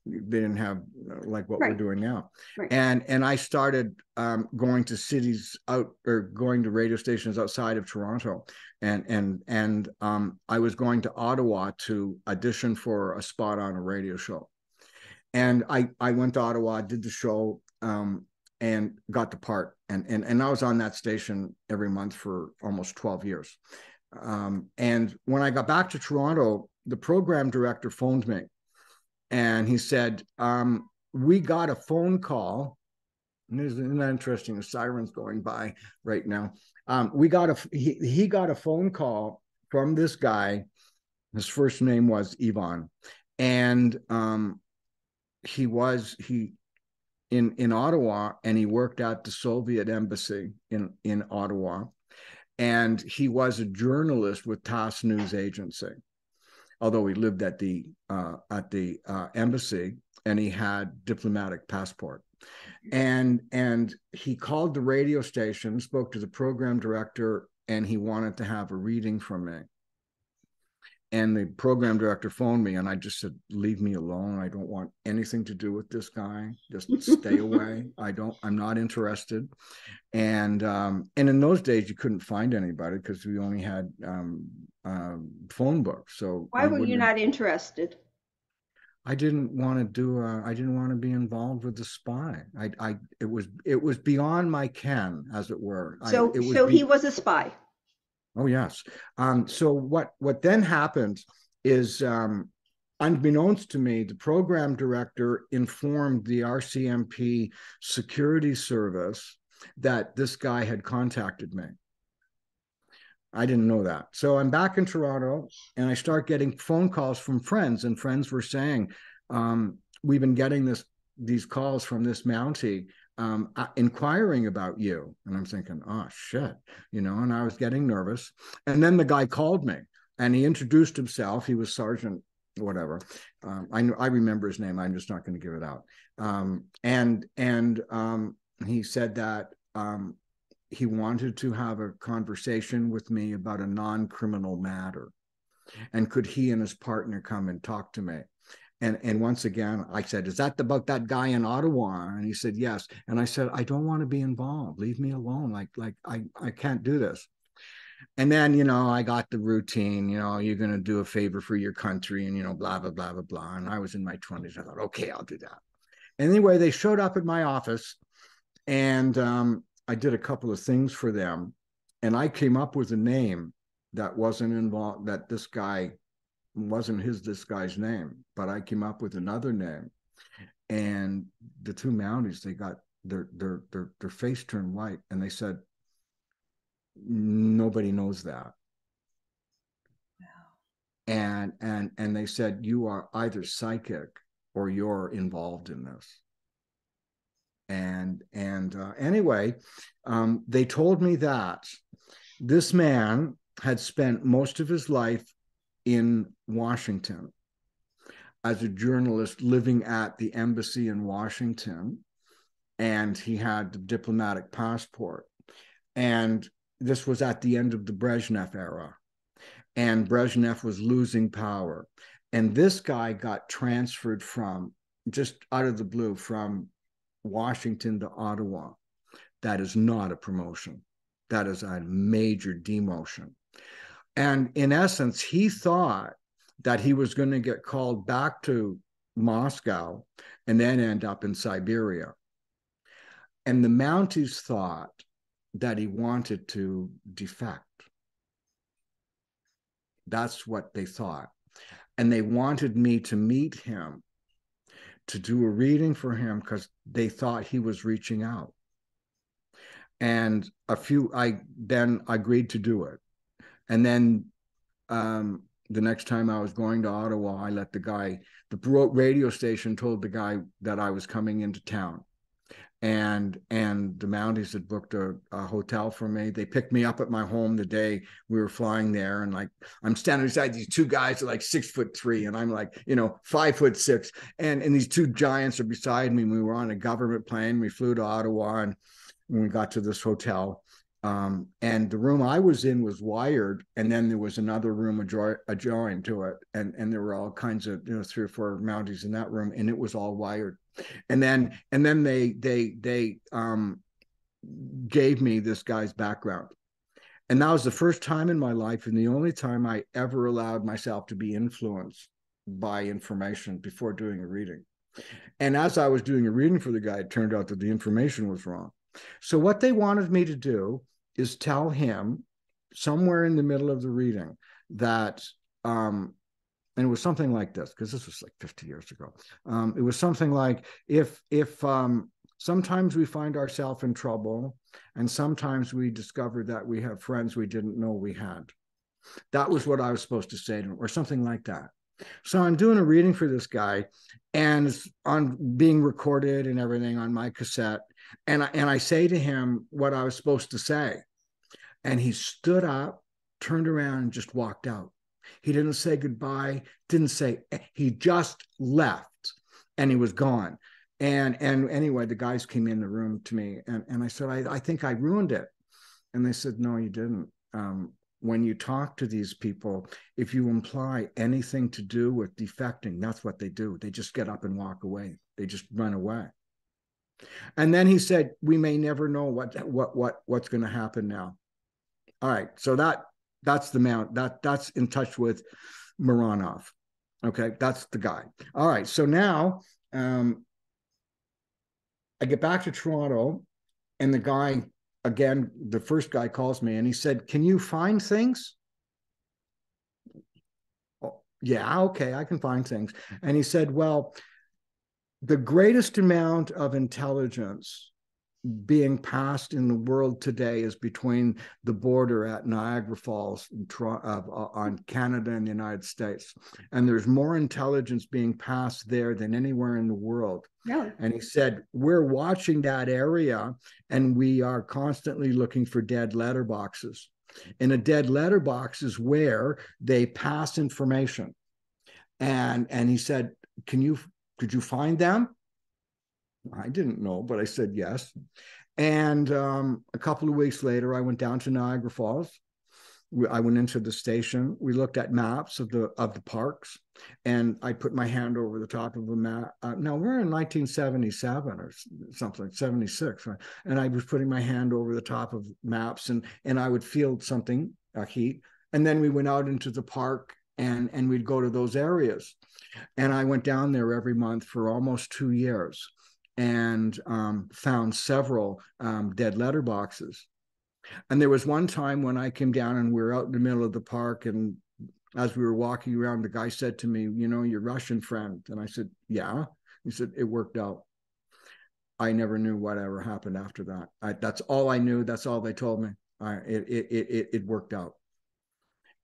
They didn't have like what right. we're doing now. Right. And, and I started um, going to cities out or going to radio stations outside of Toronto. And, and, and um, I was going to Ottawa to audition for a spot on a radio show. And I, I went to Ottawa, did the show um, and got the part. And, and, and I was on that station every month for almost twelve years. Um, and when I got back to Toronto, the program director phoned me. And he said, um, we got a phone call. And isn't that interesting? The siren's going by right now. Um, we got a, he, he got a phone call from this guy. His first name was Ivan. And um, he was, he in, in Ottawa, and he worked at the Soviet embassy in, in Ottawa. And he was a journalist with TASS news agency, although he lived at the uh, at the uh, embassy, and he had diplomatic passport. And, and he called the radio station, spoke to the program director, and he wanted to have a reading from me. And the program director phoned me, and I just said, leave me alone. I don't want anything to do with this guy. Just stay away. I don't, I'm not interested. And, um, and in those days, you couldn't find anybody because we only had um, uh, phone books. So why were you not interested? I didn't want to do, a, I didn't want to be involved with the spy. I, I, it was, it was beyond my ken, as it were. So, I, it so he was a spy. Oh, yes. Um, so what, what then happened is, um, unbeknownst to me, the program director informed the R C M P security service that this guy had contacted me. I didn't know that. So I'm back in Toronto, and I start getting phone calls from friends, and friends were saying, um, we've been getting this these calls from this Mountie um, uh, inquiring about you. And I'm thinking, oh, shit, you know, and I was getting nervous. And then the guy called me and he introduced himself. He was Sergeant whatever. Um, I I remember his name. I'm just not going to give it out. Um, and and um, he said that um, he wanted to have a conversation with me about a non-criminal matter. And could he and his partner come and talk to me? And and once again, I said, is that about that guy in Ottawa? And he said, yes. And I said, I don't want to be involved. Leave me alone. Like, like I, I can't do this. And then, you know, I got the routine, you know, you're going to do a favor for your country and, you know, blah, blah, blah, blah, blah. And I was in my twenties. I thought, okay, I'll do that. And anyway, they showed up at my office and um, I did a couple of things for them. And I came up with a name that wasn't involved, that this guy wasn't his, this guy's name, but I came up with another name. And the two Mounties, they got their, their, their, their face turned white and they said, nobody knows that. Wow. And and and they said, you are either psychic or you're involved in this. And and uh, anyway, um, they told me that this man had spent most of his life in Washington as a journalist living at the embassy in Washington, and he had the diplomatic passport. And this was at the end of the Brezhnev era, and Brezhnev was losing power. And this guy got transferred from, just out of the blue, from Washington to Ottawa. That is not a promotion. That is a major demotion. And in essence, he thought that he was going to get called back to Moscow and then end up in Siberia. And the Mounties thought that he wanted to defect. That's what they thought. And they wanted me to meet him, to do a reading for him, because they thought he was reaching out. And a few, I then agreed to do it. And then um, the next time I was going to Ottawa, I let the guy, the radio station told the guy that I was coming into town. And and the Mounties had booked a, a hotel for me. They picked me up at my home the day we were flying there. And like, I'm standing beside these two guys are like six foot three. And I'm like, you know, five foot six. And, and these two giants are beside me. We were on a government plane. We flew to Ottawa and we got to this hotel. Um, and the room I was in was wired. And then there was another room adjo adjoined to it. And, and there were all kinds of, you know, three or four Mounties in that room. And it was all wired. And then and then they they they um, gave me this guy's background. And that was the first time in my life and the only time I ever allowed myself to be influenced by information before doing a reading. And as I was doing a reading for the guy, it turned out that the information was wrong. So what they wanted me to do is tell him somewhere in the middle of the reading that, um, and it was something like this, because this was like fifty years ago. Um, it was something like, if if um, sometimes we find ourselves in trouble, and sometimes we discover that we have friends we didn't know we had. That was what I was supposed to say to him, or something like that. So I'm doing a reading for this guy, and it's on being recorded and everything on my cassette. And I, and I say to him what I was supposed to say. And he stood up, turned around, and just walked out. He didn't say goodbye, didn't say, he just left and he was gone. And and anyway, the guys came in the room to me and, and I said, I, I think I ruined it. And they said, no, you didn't. Um, when you talk to these people, if you imply anything to do with defecting, that's what they do. They just get up and walk away. They just run away. And then he said, we may never know what what what what's going to happen now. All right, so that That's the mount that that's in touch with Moronoff. Okay, that's the guy. All right, so now um, I get back to Toronto, and the guy again, the first guy calls me, and he said, "Can you find things?" Oh, yeah, okay, I can find things. And he said, "Well, the greatest amount of intelligence being passed in the world today is between the border at Niagara Falls in, uh, on Canada and the United States. And there's more intelligence being passed there than anywhere in the world. Yeah. And he said, we're watching that area and we are constantly looking for dead letterboxes. And a dead letterbox is where they pass information. And, and he said, can you, could you find them? I didn't know, but I said yes. And um, a couple of weeks later, I went down to Niagara Falls. We, I went into the station. We looked at maps of the of the parks, and I put my hand over the top of a map. Uh, now, we're in nineteen seventy-seven or something, seventy-six, right? And I was putting my hand over the top of maps, and, and I would feel something, a heat. And then we went out into the park, and, and we'd go to those areas. And I went down there every month for almost two years. And um, found several um, dead letterboxes. And there was one time when I came down and we were out in the middle of the park, and as we were walking around, the guy said to me, you know, your Russian friend. And I said, yeah. He said, it worked out. I never knew whatever happened after that. I, that's all I knew. That's all they told me. I, it, it, it, it worked out.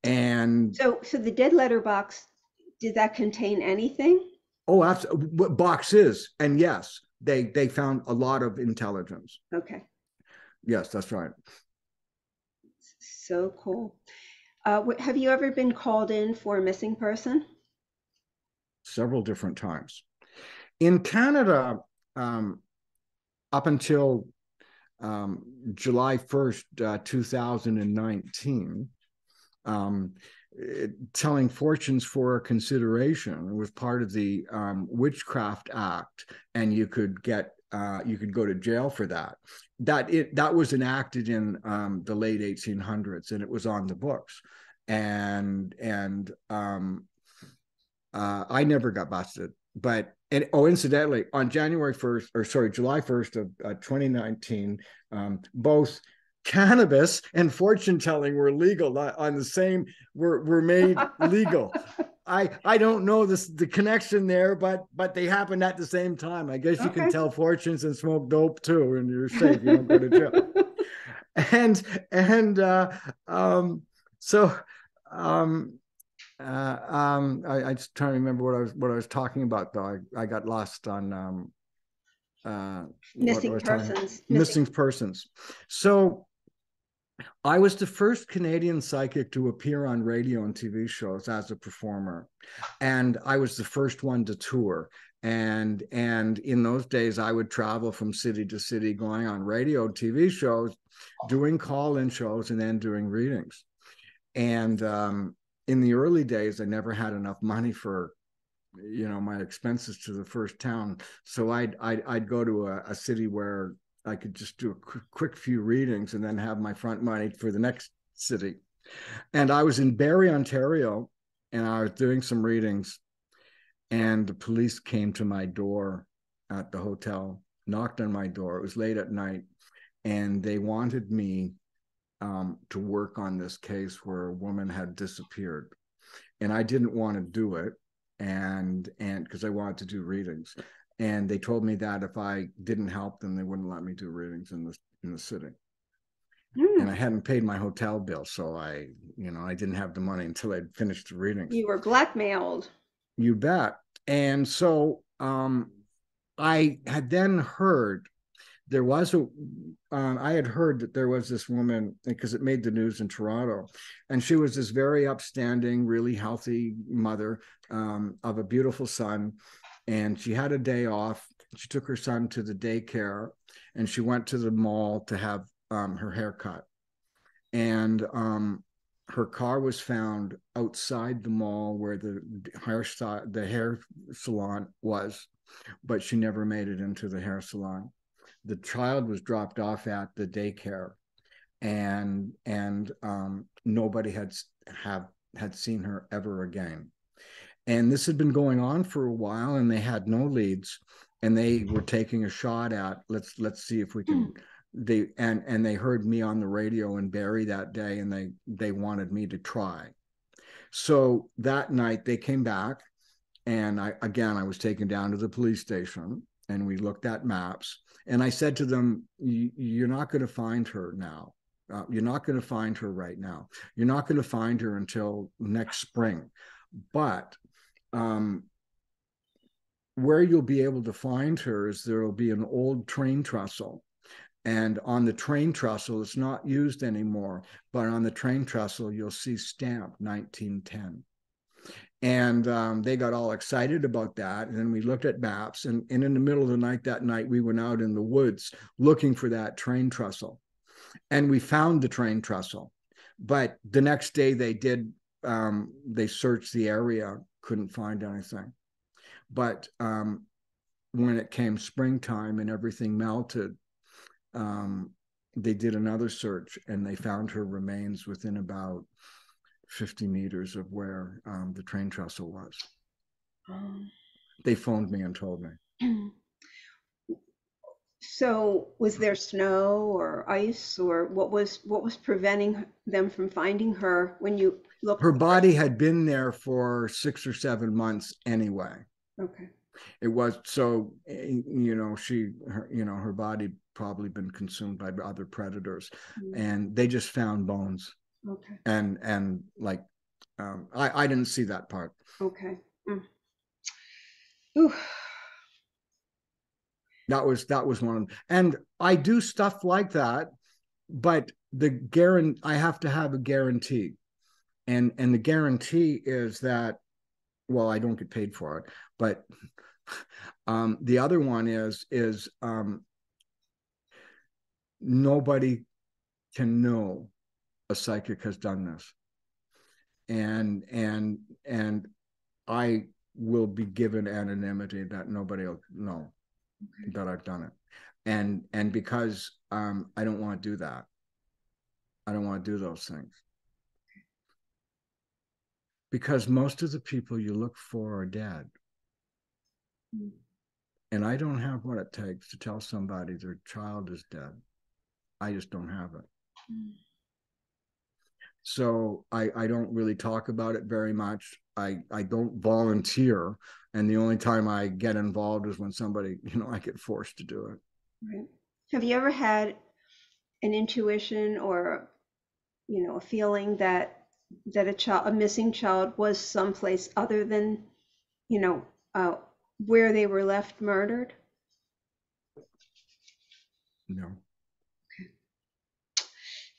And so, so the dead letterbox, did that contain anything? Oh, absolutely. Boxes. And yes. They they found a lot of intelligence. Okay. Yes, that's right. So cool. Uh, what, have you ever been called in for a missing person? Several different times. In Canada, um, up until um, July first, uh, two thousand nineteen, um, telling fortunes for consideration was part of the um, Witchcraft Act, and you could get uh, you could go to jail for that. That it that was enacted in um, the late eighteen hundreds, and it was on the books. And and um, uh, I never got busted. But and oh, incidentally, on January first, or sorry, July first of uh, twenty nineteen, um, both cannabis and fortune telling were legal on the same were were made legal. I I don't know this the connection there, but but they happened at the same time. I guess okay. You can tell fortunes and smoke dope too, and you're safe. You don't go to jail. and and uh, um, so um, uh, um, I, I'm just trying to remember what I was what I was talking about though. I I got lost on um, uh, missing persons. Missing persons. So. I was the first Canadian psychic to appear on radio and T V shows as a performer, and I was the first one to tour. And and in those days, I would travel from city to city, going on radio, T V shows, doing call-in shows, and then doing readings. And um, in the early days, I never had enough money for, you know, my expenses to the first town. So I'd I'd, I'd go to a, a city where I could just do a quick, quick few readings and then have my front money for the next city. And I was in Barrie, Ontario, and I was doing some readings, and the police came to my door at the hotel, knocked on my door. It was late at night, and they wanted me um, to work on this case where a woman had disappeared. And I didn't want to do it, and and because I wanted to do readings. And they told me that if I didn't help them, they wouldn't let me do readings in the in the city. Mm. And I hadn't paid my hotel bill, so I, you know, I didn't have the money until I'd finished the readings. You were blackmailed. You bet. And so um, I had then heard there was a. Um, I had heard that there was this woman, because it made the news in Toronto, and she was this very upstanding, really healthy mother um, of a beautiful son. And she had a day off. She took her son to the daycare, and she went to the mall to have um, her hair cut. And um, her car was found outside the mall where the hair, the hair salon was, but she never made it into the hair salon. The child was dropped off at the daycare, and and um, nobody had have had seen her ever again. And this had been going on for a while, and they had no leads, and they were taking a shot at let's let's see if we can. They and and they heard me on the radio in Barrie that day, and they they wanted me to try. So that night they came back, and I again I was taken down to the police station, and we looked at maps. And I said to them, you're not going to find her now. Uh, you're not going to find her right now. You're not going to find her until next spring. But um, where you'll be able to find her is there will be an old train trestle. And on the train trestle, it's not used anymore, but on the train trestle, you'll see stamp nineteen ten. And um, they got all excited about that. And then we looked at maps. And, and in the middle of the night that night, we went out in the woods looking for that train trestle. And we found the train trestle. But the next day they did, um, they searched the area, couldn't find anything. But um, when it came springtime and everything melted, um, they did another search and they found her remains within about fifty meters of where um, the train trestle was. Um, they phoned me and told me. So was there snow or ice or what was what was preventing them from finding her when you looked? Her body had been there for six or seven months anyway. Okay. It was so, you know, she, her, you know, her body probably been consumed by other predators, mm-hmm. and they just found bones. Okay. And and like, um, I I didn't see that part. Okay. Mm. Ooh. That was that was one of them. And I do stuff like that, but the guarantee, I have to have a guarantee. And and the guarantee is that, well, I don't get paid for it, but um, the other one is is um, nobody can know a psychic has done this. And and and I will be given anonymity that nobody will know. Okay. That I've done it. And and because um, I don't want to do that. I don't want to do those things. Okay. Because most of the people you look for are dead. Mm. And I don't have what it takes to tell somebody their child is dead. I just don't have it. Mm. So I, I don't really talk about it very much. I, I don't volunteer. And the only time I get involved is when somebody, you know, I get forced to do it. Right. Have you ever had an intuition or, you know, a feeling that, that a child, a missing child was someplace other than, you know, uh, where they were left murdered? No.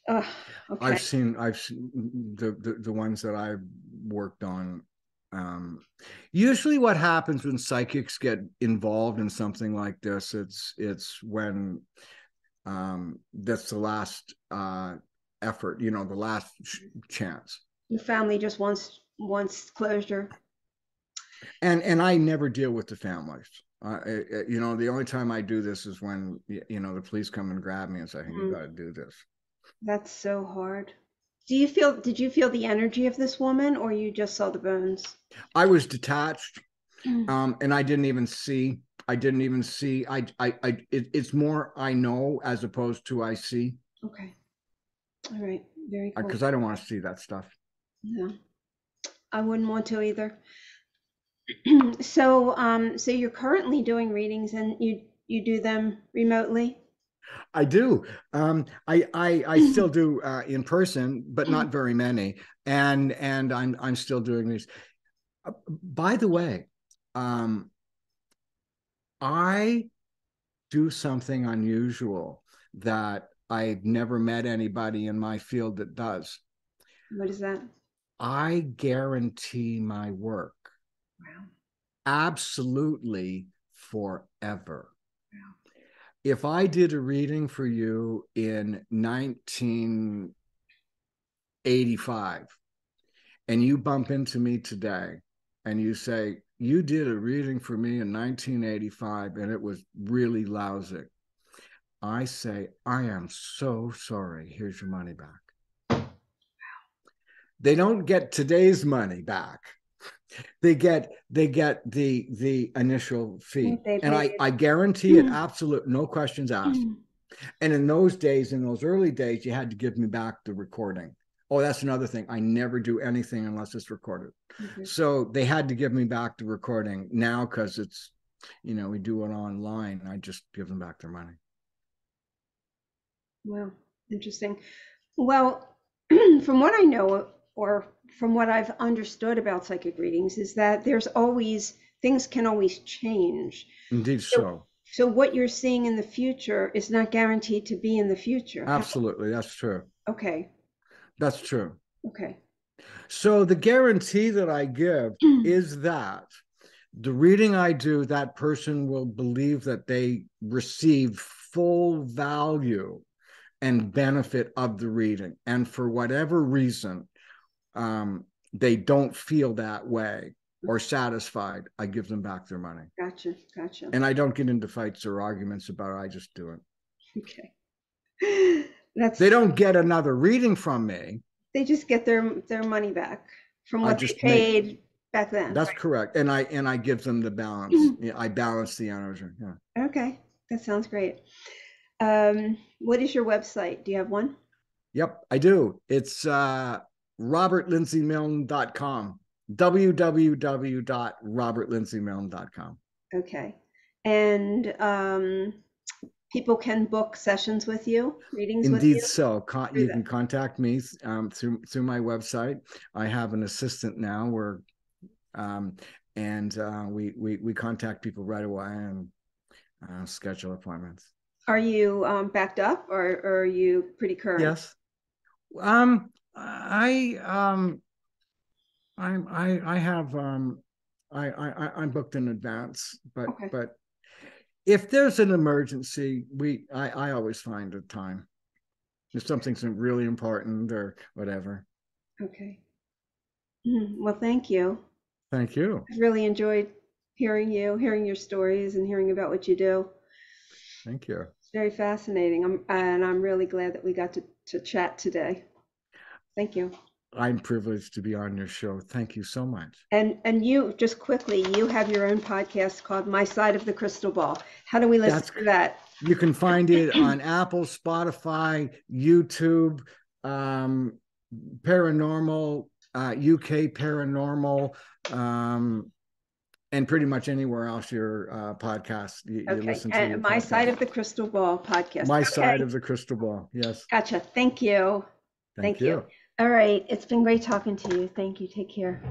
Oh, okay. I've seen I've seen the, the the ones that I've worked on. Um, usually, what happens when psychics get involved in something like this, it's it's when um, that's the last uh, effort, you know, the last chance. The family just wants wants closure. And and I never deal with the families. Uh, it, you know, the only time I do this is when you know the police come and grab me and say, "Hey, mm-hmm. you got to do this." That's so hard. Do you feel, did you feel the energy of this woman or you just saw the bones? I was detached. Mm. Um, and I didn't even see, I didn't even see, I, I, I, it, it's more, I know, as opposed to I see. Okay. All right. Very cool. Because I don't want to see that stuff. Yeah. I wouldn't want to either. So, um, so you're currently doing readings and you, you do them remotely? I do. Um, I, I I still do uh, in person, but not very many. And and I'm I'm still doing these. Uh, by the way, um, I do something unusual that I've never met anybody in my field that does. What is that? I guarantee my work. Wow. Absolutely forever. Wow. If I did a reading for you in nineteen eighty-five and you bump into me today and you say, you did a reading for me in nineteen eighty-five and it was really lousy, I say, I am so sorry. Here's your money back. Wow. They don't get today's money back. They get they get the the initial fee, and I I guarantee it, absolute, no questions asked. And in those days, in those early days, you had to give me back the recording. Oh, that's another thing. I never do anything unless it's recorded. Mm-hmm. So they had to give me back the recording now because it's you know, we do it online. I just give them back their money. Wow, interesting. Well, from what I know, or from what I've understood about psychic readings, is that there's always, things can always change. Indeed so. So, so what you're seeing in the future is not guaranteed to be in the future. Absolutely, that's true. Okay. That's true. Okay. So the guarantee that I give is that the reading I do, that person will believe that they receive full value and benefit of the reading. And for whatever reason, um, they don't feel that way or satisfied, I give them back their money. Gotcha, gotcha. And I don't get into fights or arguments about it. I just do it. Okay. That's, they don't get another reading from me. They just get their their money back from what they paid make, back then. That's right? Correct. And I and I give them the balance. Yeah, I balance the energy. Yeah. Okay, that sounds great. Um, what is your website? Do you have one? Yep, I do. It's uh, robert lindsay milne dot com. w w w dot robert lindsay milne dot com. Okay, and um, people can book sessions with you, readings Indeed with you? Indeed so. Con you that. can contact me um, through, through my website. I have an assistant now where, um, and uh, we, we, we contact people right away and uh, schedule appointments. Are you um, backed up, or, or are you pretty current? Yes. Um, I, um, I'm, I, I have, um, I, I, I'm booked in advance, but, okay. but, if there's an emergency, we I, I always find a time. If something's really important or whatever. Okay. Well, thank you. Thank you. I really enjoyed hearing you, hearing your stories, and hearing about what you do. Thank you. It's very fascinating, I'm, and I'm really glad that we got to, to chat today. Thank you. I'm privileged to be on your show. Thank you so much. And and you, just quickly, you have your own podcast called My Side of the Crystal Ball. How do we listen That's, to that? You can find it on Apple, Spotify, YouTube, um, Paranormal, uh, U K Paranormal, um, and pretty much anywhere else your uh, podcast. You, okay. you listen to and My podcast. Side of the Crystal Ball podcast. My okay. Side of the Crystal Ball, yes. Gotcha. Thank you. Thank, Thank you. you. All right. It's been great talking to you. Thank you. Take care.